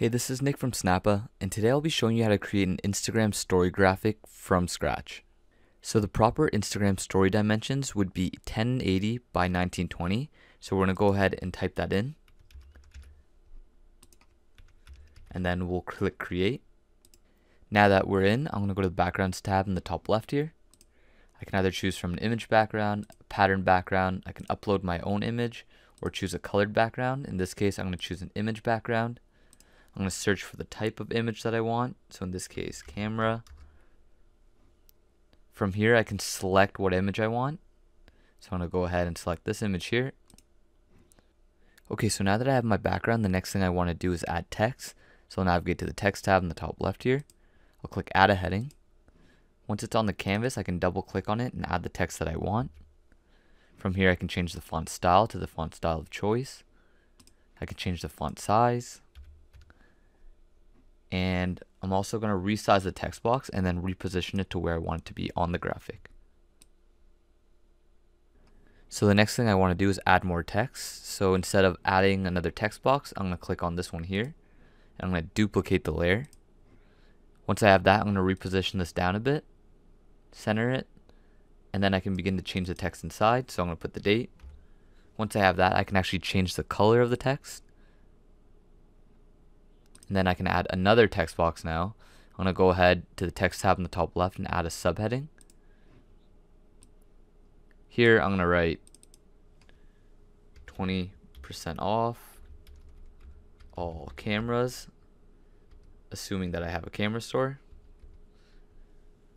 Hey, this is Nick from Snappa, and today I'll be showing you how to create an Instagram story graphic from scratch. So the proper Instagram story dimensions would be 1080 by 1920. So we're going to go ahead and type that in. And then we'll click create. Now that we're in, I'm going to go to the backgrounds tab in the top left here. I can either choose from an image background, a pattern background, I can upload my own image, or choose a colored background. In this case, I'm going to choose an image background. I'm going to search for the type of image that I want, so in this case, camera. From here, I can select what image I want, so I'm going to go ahead and select this image here. Okay, so now that I have my background, the next thing I want to do is add text, so I'll navigate to the text tab in the top left here. I'll click add a heading. Once it's on the canvas, I can double click on it and add the text that I want. From here, I can change the font style to the font style of choice. I can change the font size. And I'm also going to resize the text box and then reposition it to where I want it to be on the graphic. So the next thing I want to do is add more text. So instead of adding another text box, I'm going to click on this one here. And I'm going to duplicate the layer. Once I have that, I'm going to reposition this down a bit, center it, and then I can begin to change the text inside. So I'm going to put the date. Once I have that, I can actually change the color of the text. And then I can add another text box now. I'm going to go ahead to the text tab in the top left and add a subheading. Here I'm going to write 20% off all cameras, assuming that I have a camera store.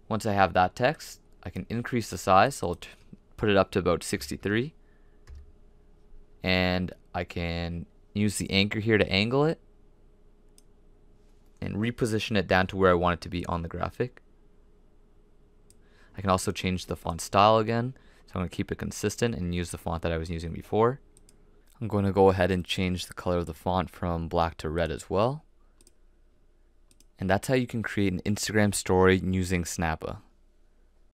Once I have that text, I can increase the size, so I'll put it up to about 63. And I can use the anchor here to angle it and reposition it down to where I want it to be on the graphic. I can also change the font style again, so I'm going to keep it consistent and use the font that I was using before. I'm going to go ahead and change the color of the font from black to red as well. And that's how you can create an Instagram story using Snappa.